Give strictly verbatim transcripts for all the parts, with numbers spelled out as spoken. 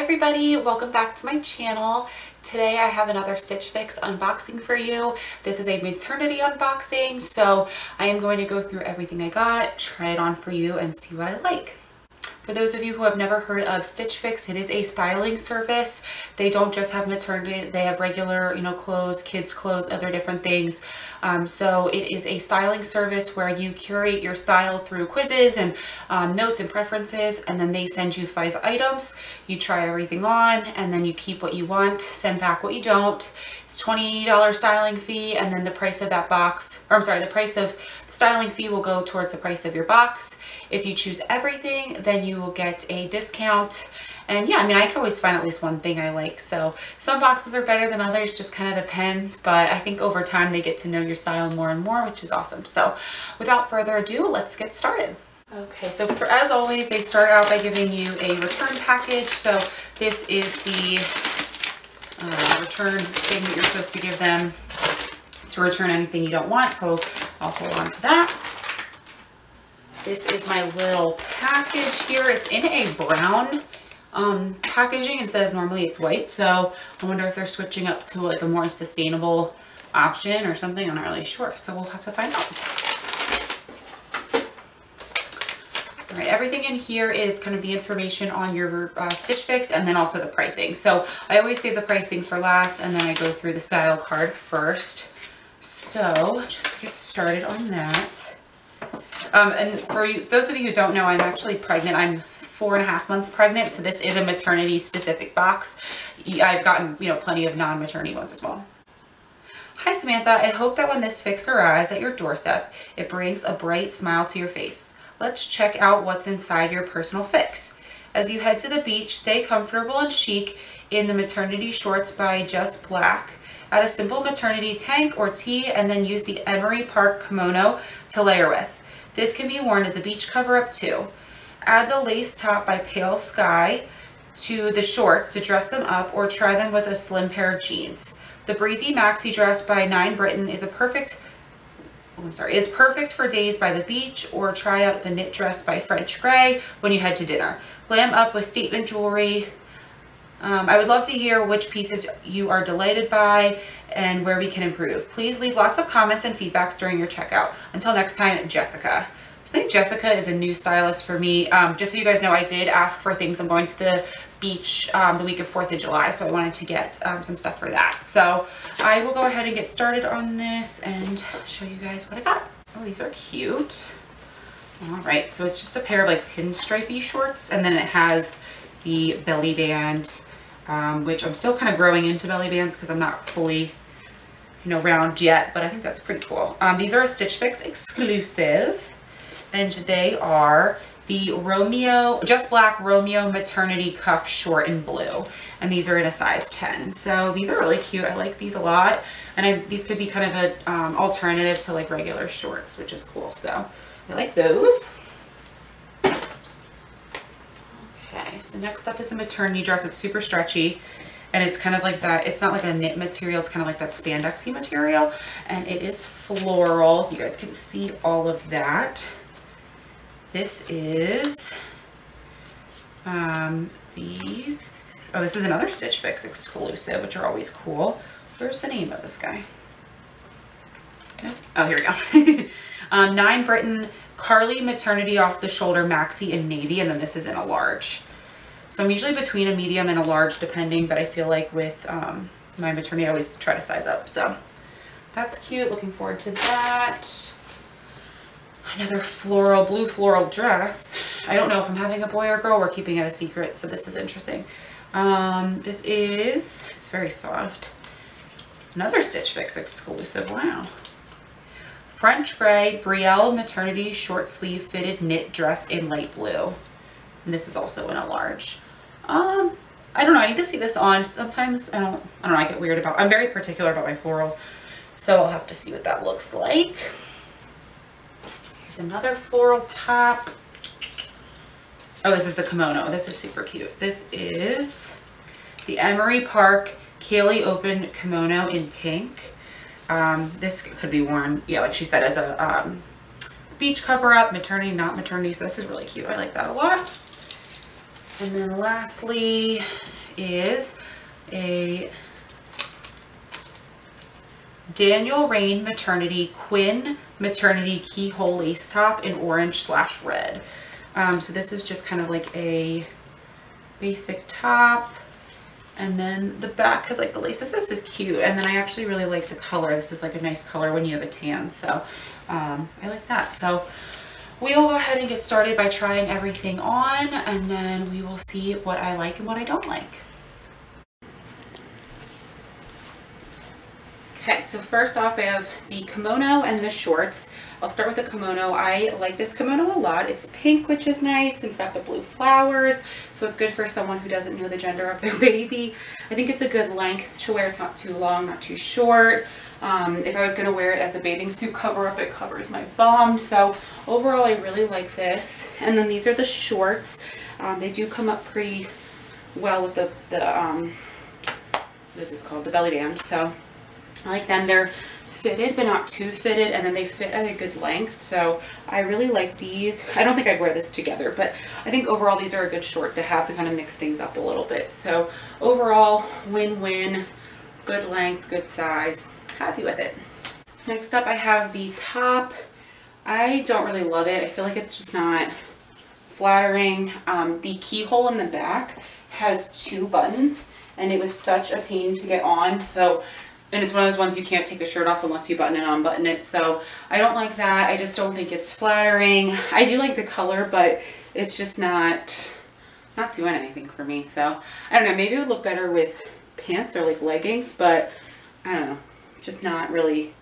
Hi everybody, welcome back to my channel. Today I have another Stitch Fix unboxing for you. This is a maternity unboxing, so I am going to go through everything I got, try it on for you, and see what I like. For those of you who have never heard of Stitch Fix, it is a styling service. They don't just have maternity, they have regular, you know, clothes, kids' clothes, other different things. Um, so it is a styling service where you curate your style through quizzes and um, notes and preferences, and then they send you five items. You try everything on, and then you keep what you want, send back what you don't. It's twenty dollars styling fee, and then the price of that box, or I'm sorry, the price of the styling fee will go towards the price of your box. If you choose everything, then you You will get a discount. And yeah, I mean, I can always find at least one thing I like, so some boxes are better than others, just kind of depends, but I think over time they get to know your style more and more, which is awesome. So without further ado, let's get started. Okay, so for, as always, they start out by giving you a return package. So this is the uh, return thing that you're supposed to give them to return anything you don't want, so I'll hold on to that. This is my little package here. It's in a brown um, packaging instead of normally it's white. So I wonder if they're switching up to like a more sustainable option or something. I'm not really sure. So we'll have to find out. All right, everything in here is kind of the information on your uh, Stitch Fix and then also the pricing. So I always save the pricing for last and then I go through the style card first. So just to get started on that. Um, and for you, those of you who don't know, I'm actually pregnant. I'm four and a half months pregnant, so this is a maternity specific box. I've gotten, you know, plenty of non-maternity ones as well. Hi Samantha, I hope that when this fix arrives at your doorstep, it brings a bright smile to your face. Let's check out what's inside your personal fix. As you head to the beach, stay comfortable and chic in the maternity shorts by Just Black. Add a simple maternity tank or tee and then use the Emery Park kimono to layer with. This can be worn as a beach cover-up too. Add the lace top by Pale Sky to the shorts to dress them up or try them with a slim pair of jeans. The breezy maxi dress by Nine Britton is a perfect, I'm sorry, is perfect for days by the beach, or try out the knit dress by French Gray when you head to dinner. Glam up with statement jewelry. Um, I would love to hear which pieces you are delighted by and where we can improve. Please leave lots of comments and feedbacks during your checkout. Until next time, Jessica. So I think Jessica is a new stylist for me. Um, just so you guys know, I did ask for things. I'm going to the beach um, the week of fourth of July, so I wanted to get um, some stuff for that. So I will go ahead and get started on this and show you guys what I got. Oh, these are cute. All right, so it's just a pair of like pinstripey shorts, and then it has the belly band. Um, which I'm still kind of growing into belly bands because I'm not fully, you know, round yet, but I think that's pretty cool. Um, these are a Stitch Fix exclusive, and they are the Romeo, Just Black Romeo Maternity Cuff Short in Blue, and these are in a size ten. So these are really cute. I like these a lot, and I, these could be kind of an um, alternative to like regular shorts, which is cool. So I like those. Okay, so next up is the maternity dress. It's super stretchy and it's kind of like that, it's not like a knit material, it's kind of like that spandexy material, and it is floral. You guys can see all of that. This is um, the, oh, this is another Stitch Fix exclusive, which are always cool. Where's the name of this guy? Nope. Oh, here we go. um, Nine Britton Carly Maternity Off the Shoulder Maxi in Navy, and then this is in a large. So I'm usually between a medium and a large depending, but I feel like with um, my maternity, I always try to size up. So that's cute. Looking forward to that. Another floral, blue floral dress. I don't know if I'm having a boy or girl. We're keeping it a secret, so this is interesting. Um, this is, it's very soft. Another Stitch Fix exclusive. Wow. French Gray Brielle Maternity Short Sleeve Fitted Knit Dress in Light Blue. And this is also in a large. Um, I don't know, I need to see this on. Sometimes I don't, I don't know, I get weird about, I'm very particular about my florals. So I'll have to see what that looks like. Here's another floral top. Oh, this is the kimono. This is super cute. This is the Emery Park Kaylee Open Kimono in pink. Um, this could be worn, yeah, like she said, as a um, beach cover-up, maternity, not maternity. So this is really cute. I like that a lot. And then lastly is a Daniel Rain Maternity Quinn Maternity Keyhole Lace Top in orange slash red. Um, so this is just kind of like a basic top. And then the back has like the laces. This is cute. And then I actually really like the color. This is like a nice color when you have a tan. So um, I like that. So we'll go ahead and get started by trying everything on, and then we will see what I like and what I don't like. Okay, so first off I have the kimono and the shorts. I'll start with the kimono. I like this kimono a lot. It's pink, which is nice. It's got the blue flowers, so it's good for someone who doesn't know the gender of their baby. I think it's a good length to wear. It's not too long, not too short. Um, if I was going to wear it as a bathing suit cover up, it covers my bum. So overall I really like this. And then these are the shorts. Um, they do come up pretty well with the, the um, what is this called? The belly band. So I like them. They're fitted but not too fitted, and then they fit at a good length, so I really like these. I don't think I'd wear this together, but I think overall these are a good short to have to kind of mix things up a little bit. So overall, win-win, good length, good size, happy with it. Next up I have the top. I don't really love it. I feel like it's just not flattering. Um, the keyhole in the back has two buttons, and it was such a pain to get on. So And it's one of those ones you can't take the shirt off unless you button it and unbutton it. So I don't like that. I just don't think it's flattering. I do like the color, but it's just not, not doing anything for me. So I don't know, maybe it would look better with pants or like leggings, but I don't know, just not really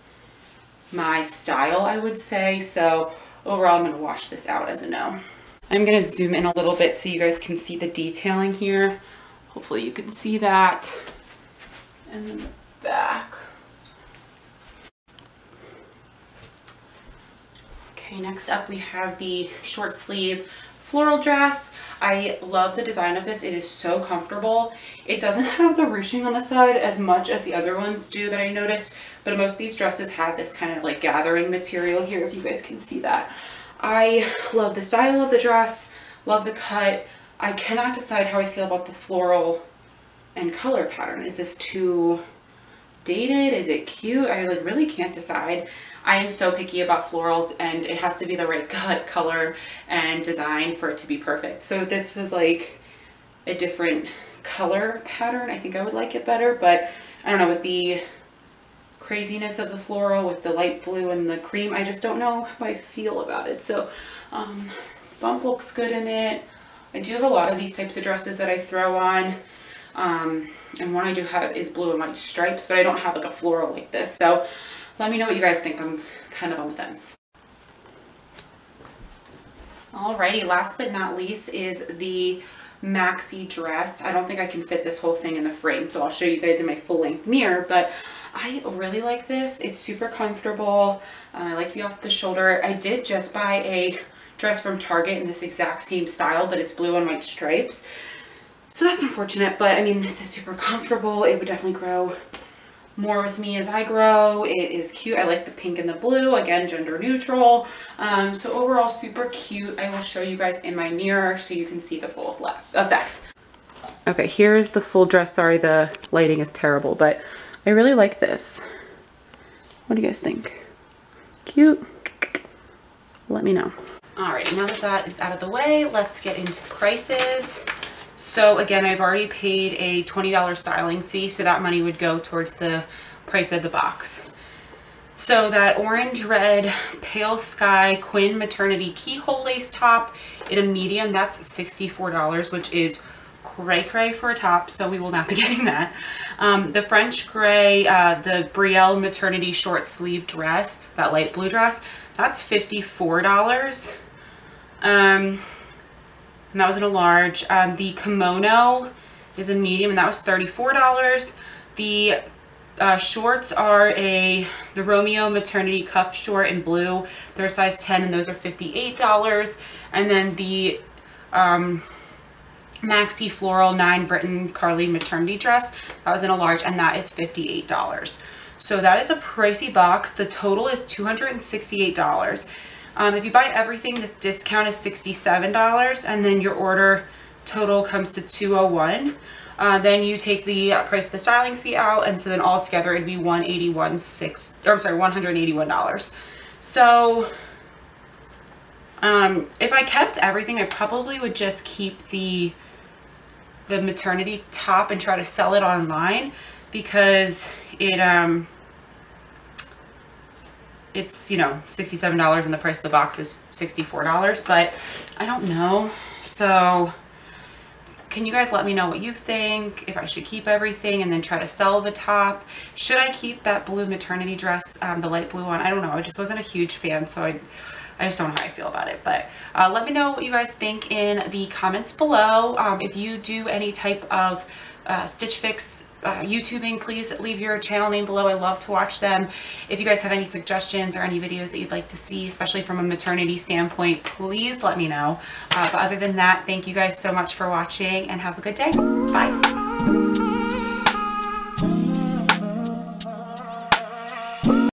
my style, I would say. So overall, I'm going to wash this out as a no. I'm going to zoom in a little bit so you guys can see the detailing here. Hopefully you can see that. And then the back. Okay, next up we have the short sleeve floral dress. I love the design of this. It is so comfortable. It doesn't have the ruching on the side as much as the other ones do that I noticed, but most of these dresses have this kind of like gathering material here, if you guys can see that. I love the style of the dress, love the cut. I cannot decide how I feel about the floral and color pattern. Is this too dated? Is it cute? I like really can't decide. I am so picky about florals, and it has to be the right cut, color, and design for it to be perfect. So if this was like a different color pattern, I think I would like it better, but I don't know, with the craziness of the floral, with the light blue and the cream, I just don't know how I feel about it. So um, bump looks good in it. I do have a lot of these types of dresses that I throw on. Um, and one I do have is blue and white stripes, but I don't have like a floral like this. So let me know what you guys think. I'm kind of on the fence. Alrighty, last but not least is the maxi dress. I don't think I can fit this whole thing in the frame, so I'll show you guys in my full length mirror, but I really like this. It's super comfortable. Uh, I like the off the shoulder. I did just buy a dress from Target in this exact same style, but it's blue and white stripes. So that's unfortunate, but I mean, this is super comfortable. It would definitely grow more with me as I grow. It is cute. I like the pink and the blue. Again, gender neutral. Um, so overall, super cute. I will show you guys in my mirror so you can see the full effect. Okay, here is the full dress. Sorry, the lighting is terrible, but I really like this. What do you guys think? Cute? Let me know. All right, now that that is out of the way, let's get into prices. So again, I've already paid a twenty dollar styling fee, so that money would go towards the price of the box. So that orange red Pale Sky Quinn Maternity Keyhole Lace Top in a medium, that's sixty-four dollars, which is cray cray for a top, so we will not be getting that. Um, the French Gray, uh, the Brielle Maternity Short Sleeve Dress, that light blue dress, that's fifty-four dollars. Um, And that was in a large. Um, the kimono is a medium, and that was thirty-four dollars. The uh, shorts are a the Romeo maternity cuff short in blue. They're size ten, and those are fifty-eight dollars. And then the um, maxi floral Nine Britton Carly maternity dress, that was in a large, and that is fifty-eight dollars. So that is a pricey box. The total is two hundred sixty-eight dollars. Um, if you buy everything, this discount is sixty-seven dollars, and then your order total comes to two oh one. Uh, then you take the price of the styling fee out, and so then all together it'd be one eighty-one six, or I'm sorry, one hundred eighty-one dollars. So um, if I kept everything, I probably would just keep the the maternity top and try to sell it online, because it um it's, you know, sixty-seven dollars and the price of the box is sixty-four dollars, but I don't know. So can you guys let me know what you think, if I should keep everything and then try to sell the top? Should I keep that blue maternity dress, um, the light blue one? I don't know. I just wasn't a huge fan, so I, I just don't know how I feel about it. But uh, let me know what you guys think in the comments below. Um, if you do any type of uh, Stitch Fix uh, YouTubing, please leave your channel name below. I love to watch them. If you guys have any suggestions or any videos that you'd like to see, especially from a maternity standpoint, please let me know. Uh, but other than that, thank you guys so much for watching and have a good day. Bye.